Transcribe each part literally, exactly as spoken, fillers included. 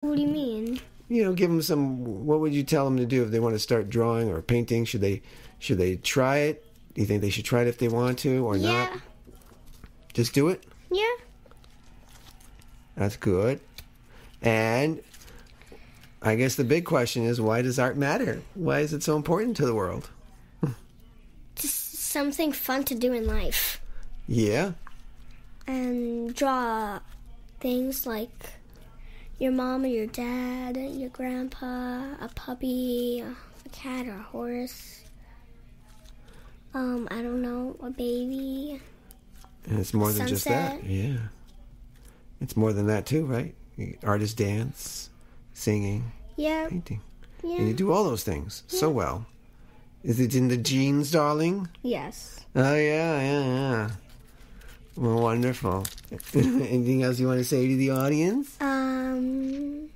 What do you mean? You know, give them some. What would you tell them to do if they want to start drawing or painting? Should they, should they try it? Do you think they should try it if they want to or yeah. not? Just do it? Yeah. That's good. And I guess the big question is, why does art matter? Why is it so important to the world? Just something fun to do in life. Yeah. And draw things like your mom or your dad, your grandpa, a puppy, a cat or a horse. Um, I don't know, a baby. And it's more than sunset. Just that. Yeah. It's more than that too, right? Artists dance, singing, yeah. painting. Yeah. And you do all those things yeah. so well. Is it in the genes, darling? Yes. Oh, yeah, yeah, yeah. Well, wonderful. Anything else you want to say to the audience? Um,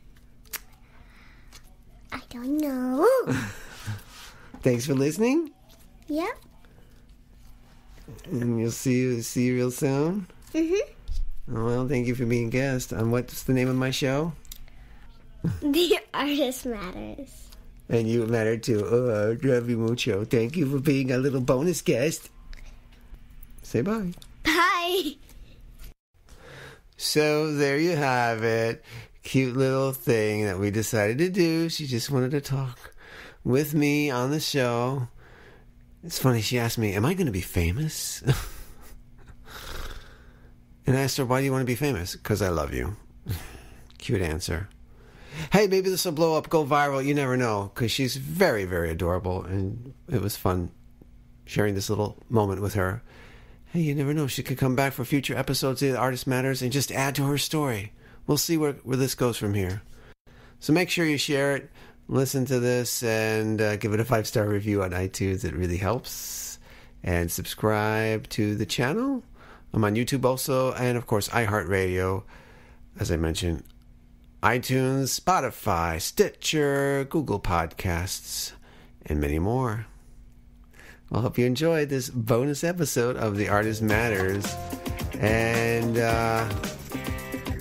I don't know. Thanks for listening. Yep. And you'll see you, see you real soon? Mm-hmm. Well, thank you for being a guest. On what's the name of my show? The Artist Matters. And you matter too. Oh, I love you mucho. Thank you for being a little bonus guest. Say bye. Bye. So there you have it. Cute little thing that we decided to do. She just wanted to talk with me on the show. It's funny, she asked me, am I going to be famous? And I asked her, why do you want to be famous? Because I love you. Cute answer. Hey, maybe this will blow up, go viral. You never know. Because she's very, very adorable. And it was fun sharing this little moment with her. Hey, you never know. She could come back for future episodes of The Artist Matters and just add to her story. We'll see where, where this goes from here. So make sure you share it. Listen to this and uh, give it a five-star review on iTunes. It really helps. And subscribe to the channel. I'm on YouTube also. And, of course, iHeartRadio. As I mentioned, iTunes, Spotify, Stitcher, Google Podcasts, and many more. I hope you enjoyed this bonus episode of The Artist Matters. And uh,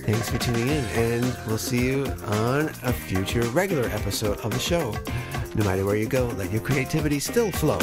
thanks for tuning in. And we'll see you on a future regular episode of the show. No matter where you go, let your creativity still flow.